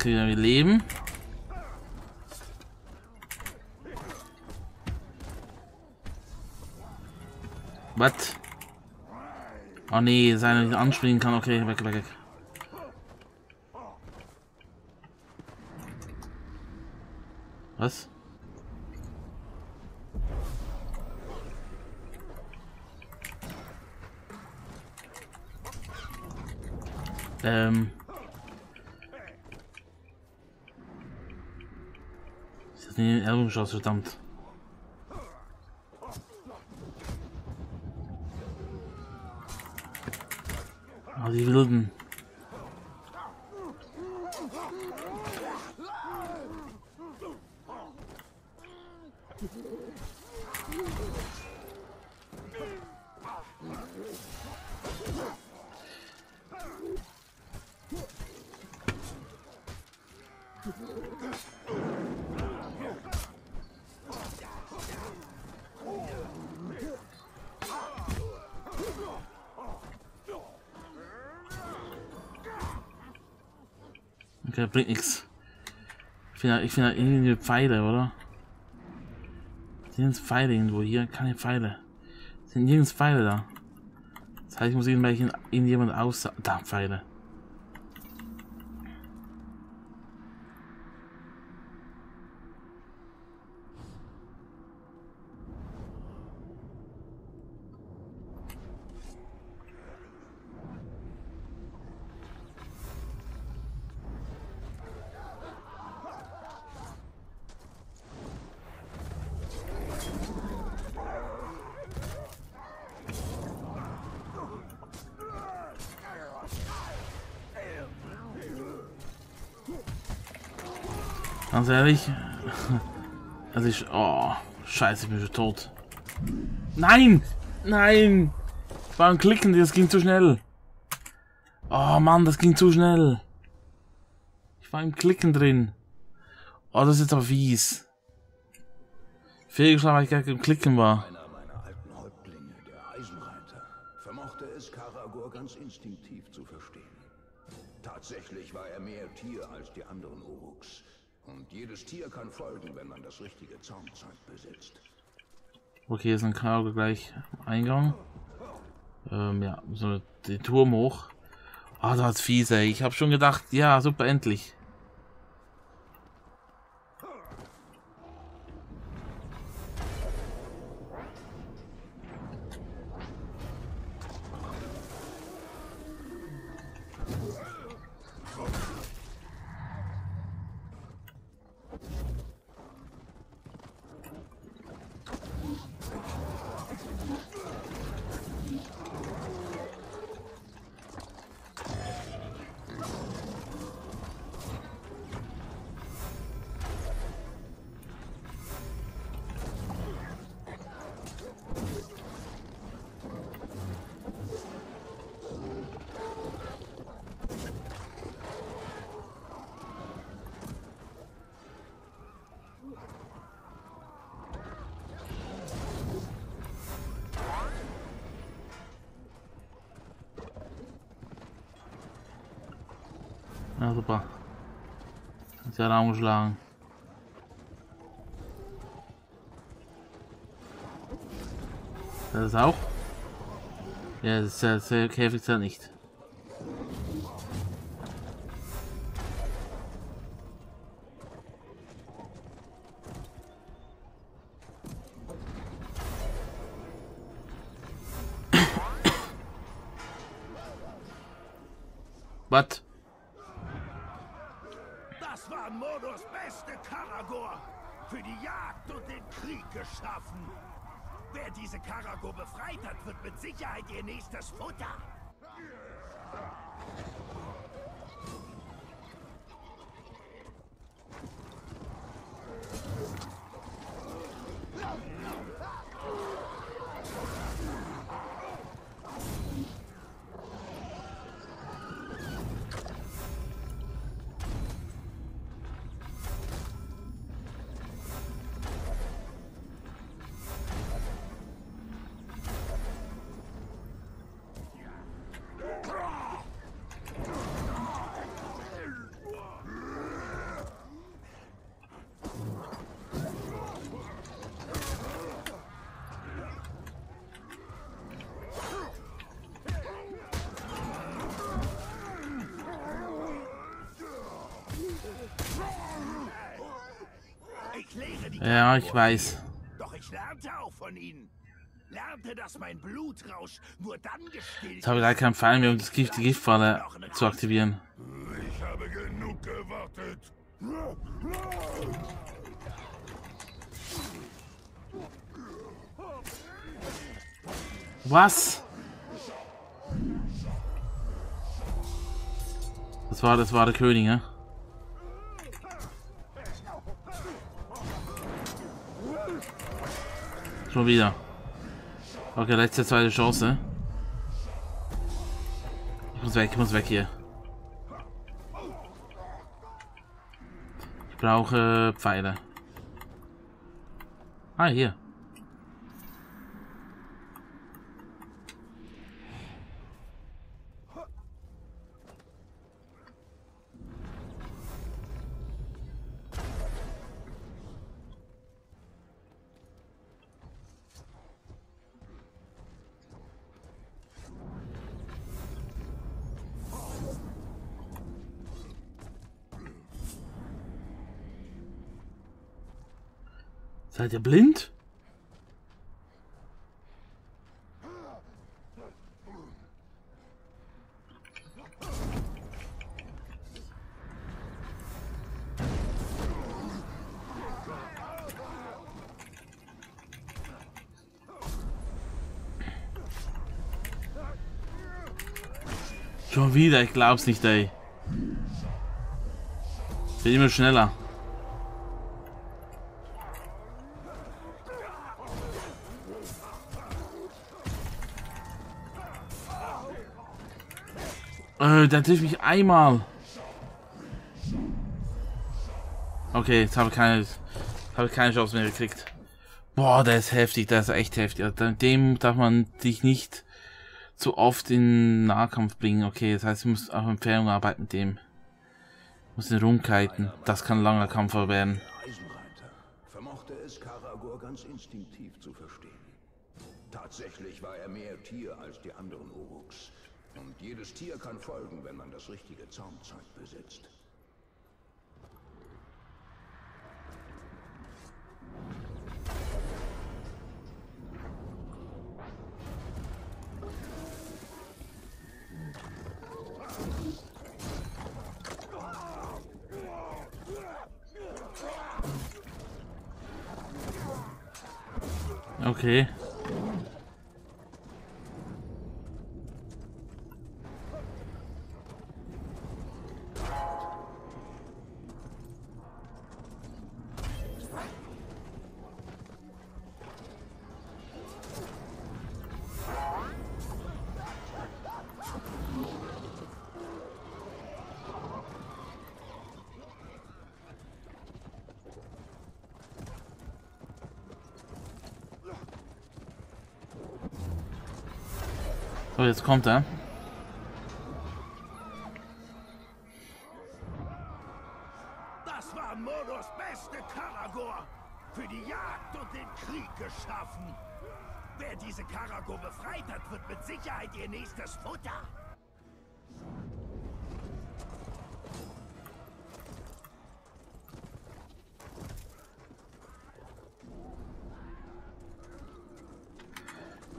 kriegen wir Leben. Was? Oh nee, seine nicht anspringen kann. Okay, weg, weg, weg. Was? Ist das nicht ein Erlungschoss, verdammt. Oh, die Wilden. Okay, bringt nichts. Ich finde irgendwie Pfeile, oder? Sind Pfeile irgendwo hier? Keine Pfeile. Sind nirgends Pfeile da. Das heißt, ich muss irgendjemand aus... Da, Pfeile. Ganz ehrlich, also ich, oh, scheiße, ich bin schon tot. Nein, nein, beim Klicken, das ging zu schnell. Oh Mann, das ging zu schnell. Ich war im Klicken drin. Oh, das ist jetzt aber fies. Fehlgeschlagen, weil ich gar nicht im Klicken war. Einer meiner alten Häuptlinge, der Eisenreiter, vermochte es Karagor ganz instinktiv zu verstehen. Tatsächlich war er mehr Tier als die anderen Oruks. Und jedes Tier kann folgen, wenn man das richtige Zaumzeug besitzt. Okay, hier ist ein Karagor gleich am Eingang. Ja, so den Turm hoch. Ah, oh, das ist fies, ey. Ich habe schon gedacht, ja, super, endlich. Ja, super. Hat ja Raum geschlagen. Das ist auch? Ja, das ist der Käfig ja nicht. Was? Das war Moros beste Karagor, für die Jagd und den Krieg geschaffen. Wer diese Karagor befreit hat, wird mit Sicherheit ihr nächstes Futter. Ja, ich weiß. Doch ich lernte auch von ihnen. Lernte, dass mein Blutrausch nur dann gestillt. Jetzt habe ich leider keinen Fall mehr, um das Gift, die Giftfalle zu aktivieren. Ich habe genug gewartet. Was? Das war der König, ja? Schon wieder. Okay, letzte zweite Chance. Ich muss weg hier. Ich brauche Pfeile. Ah, hier. Seid ihr blind? Schon wieder, ich glaub's nicht, ey. Ich bin immer schneller. Dann trifft mich einmal. Okay, jetzt habe ich keine Chance mehr gekriegt. Boah, der ist heftig, der ist echt heftig. Dem darf man dich nicht zu oft in Nahkampf bringen. Okay, das heißt, ich muss auf Entfernung arbeiten mit dem. Ich muss ihn rumkiten. Das kann ein langer Kampf werden. Der Eisenreiter vermochte es, Karagor ganz instinktiv zu verstehen. Tatsächlich war er mehr Tier als die anderen Oruks. Und jedes Tier kann folgen, wenn man das richtige Zaumzeug besitzt. Okay. So, jetzt kommt er. Das war Moros beste Karagor. Für die Jagd und den Krieg geschaffen. Wer diese Karagor befreit hat, wird mit Sicherheit ihr nächstes Futter.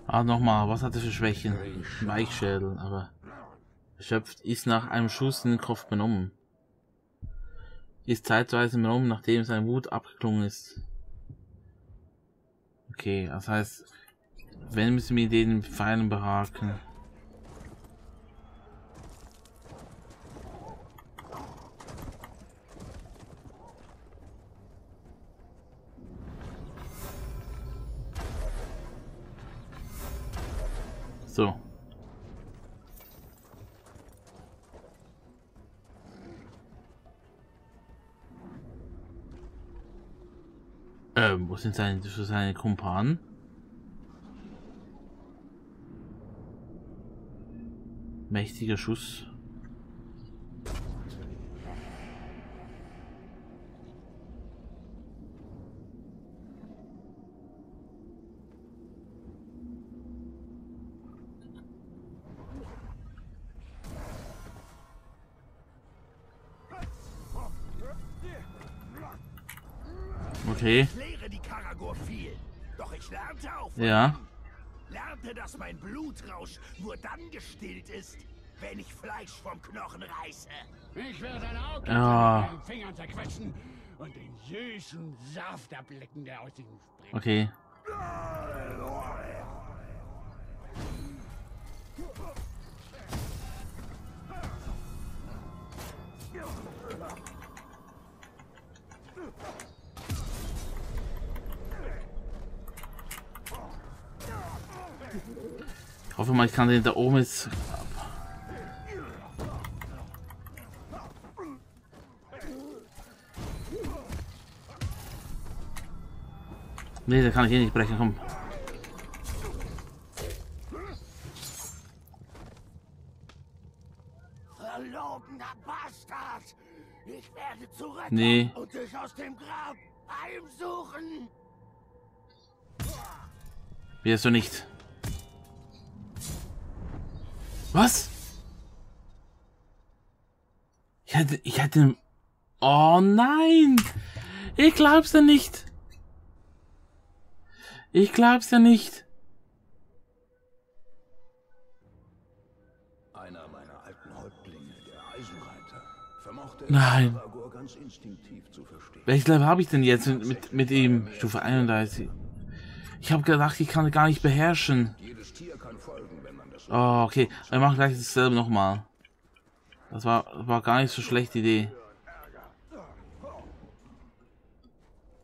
Ah, nochmal, was hat er für Schwächen? Weichschädel, aber erschöpft ist nach einem Schuss in den Kopf benommen. Ist zeitweise benommen, nachdem sein Wut abgeklungen ist. Okay, das heißt, wenn müssen wir den Pfeilen behaken. So. Wo sind seine Kumpanen? Mächtiger Schuss. Okay. Karagor viel. Doch ich lernte auch von ihm. Lernte, dass mein Blutrausch nur dann gestillt ist, wenn ich Fleisch vom Knochen reiße. Ich werde deine Augen mit meinen Fingern zerquetschen und den süßen Saft erblicken, der aus ihm springt. Okay. Ich hoffe mal, ich kann den da oben jetzt... Nee, da kann ich eh nicht brechen, komm. Verlogener Bastard! Ich werde zurück und dich aus dem Grab heimsuchen! Wirst du nicht. Was? Ich hätte... Oh nein! Ich glaub's ja nicht! Ich glaub's ja nicht! Einer meiner alten Häuptlinge, der Eisenreiter, vermochte Karagor ganz instinktiv zu verstehen. Welches Level habe ich denn jetzt mit ihm? Stufe 31. Ich habe gedacht, ich kann gar nicht beherrschen. Jedes Tier kann folgen, wenn man das... Oh, okay. Wir machen gleich dasselbe nochmal. Das war gar nicht so schlechte Idee.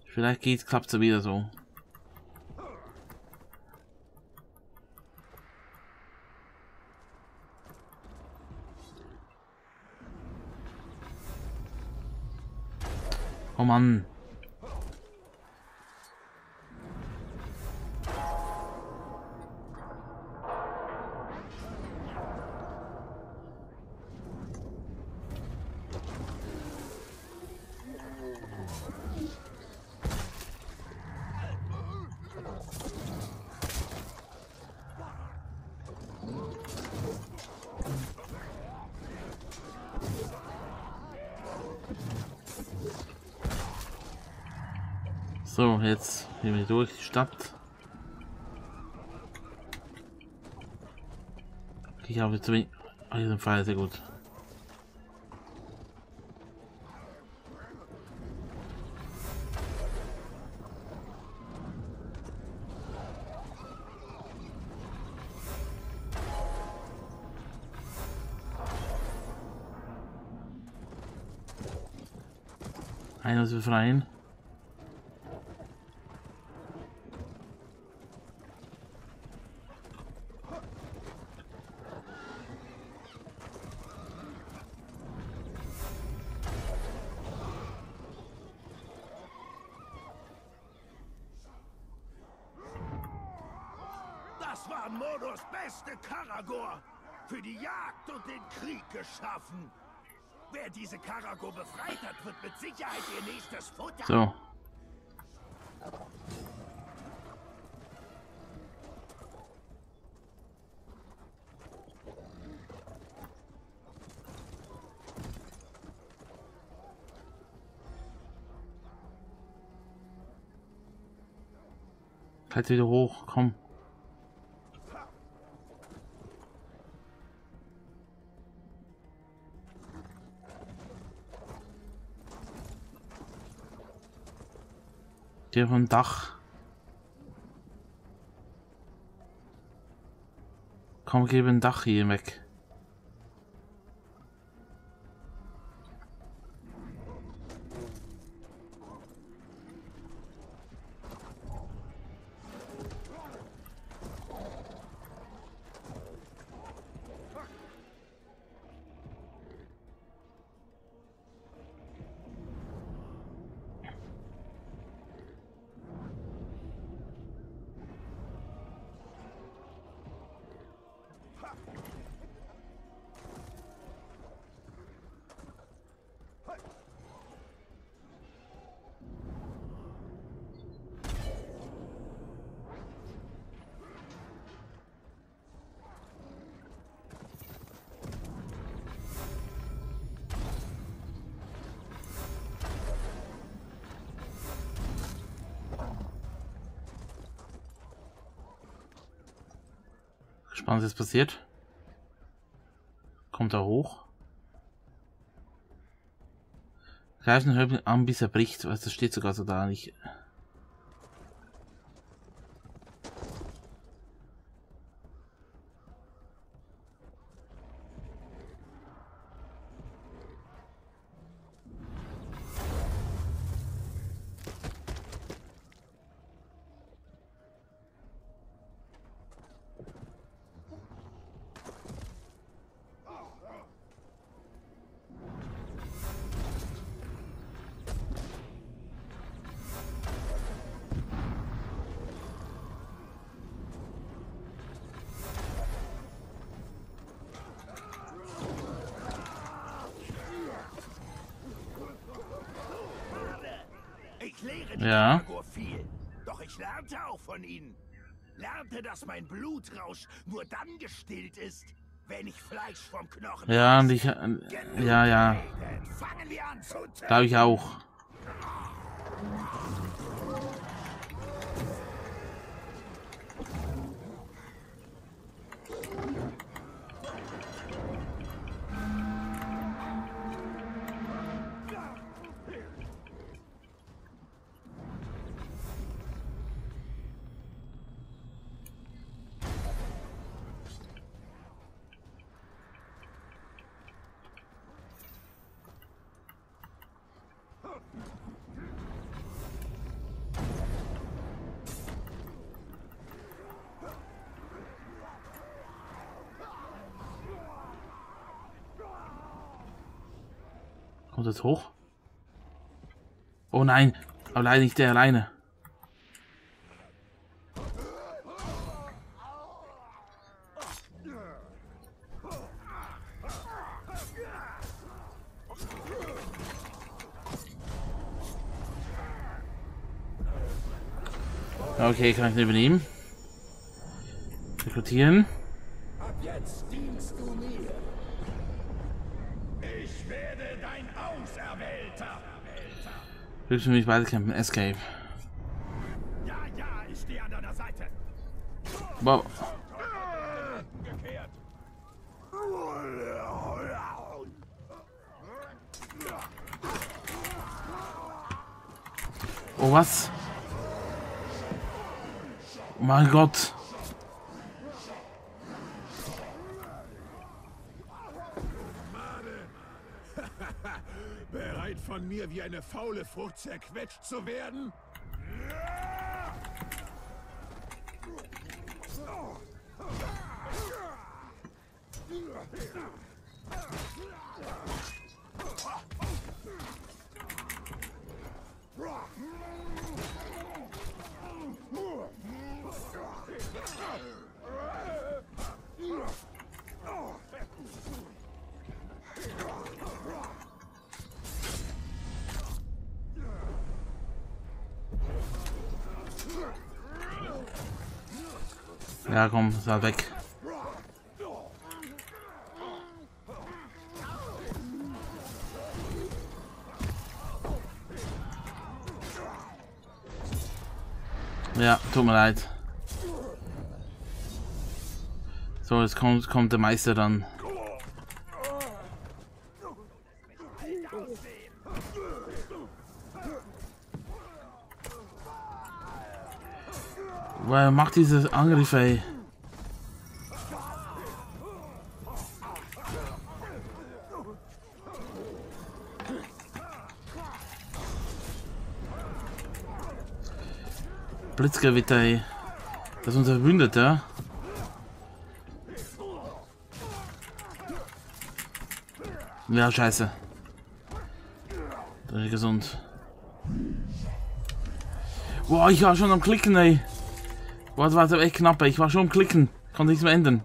Vielleicht klappt es wieder so. Oh Mann. So, jetzt gehen wir durch die Stadt. Ich habe jetzt auf jeden Fall sehr gut. Einer ist befreien. Das war Moros beste Karagor, für die Jagd und den Krieg geschaffen. Wer diese Karagor befreit hat, wird mit Sicherheit ihr nächstes Futter. So. Halt wieder hoch, komm. Vom Dach. Komm, gib ein Dach hier weg. Was ist passiert? Kommt er hoch? Greifen Hörbel an, bis er bricht. Weißt, das steht sogar so da nicht. Ja. Doch ich lernte auch von ihnen. Lernte, dass mein Blutrausch nur dann gestillt ist, wenn ich Fleisch vom Knochen. Ja, und ich, ja, ja. Fangen wir an zu töten. Glaube ich auch. Kommt das hoch? Oh nein, aber leider nicht der alleine. Okay, kann ich nicht übernehmen. Rekrutieren. Ab jetzt dienst du mir. Ich werde dein Auserwählter. Willst du mich weiterkämpfen? Escape. Ja, ja, ich stehe an deiner Seite. Wow. Oh, was? Mein Gott. Bereit von mir wie eine faule Frucht zerquetscht zu werden? Ja, komm, ist halt weg. Ja, tut mir leid. So, jetzt kommt der Meister dann. Weil macht diese Angriffe, ey. Blitzgewitter, ey. Das ist unser Verbündeter. Ja, scheiße. Das ist gesund. Boah, ich war schon am Klicken, ey. Boah, das war jetzt echt knapp, ey. Ich war schon am Klicken. Konnte nichts mehr ändern.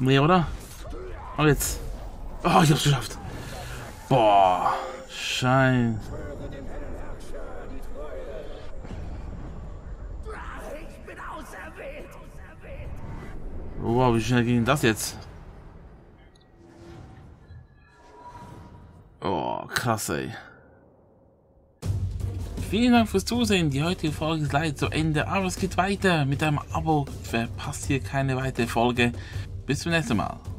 Nee, oder? Aber jetzt. Oh, ich hab's geschafft. Boah. Schein. Wow, wie schnell ging das jetzt? Oh, krass, ey. Vielen Dank fürs Zusehen. Die heutige Folge ist leider zu Ende, aber es geht weiter mit einem Abo. Verpasst hier keine weitere Folge. Bis zum nächsten Mal.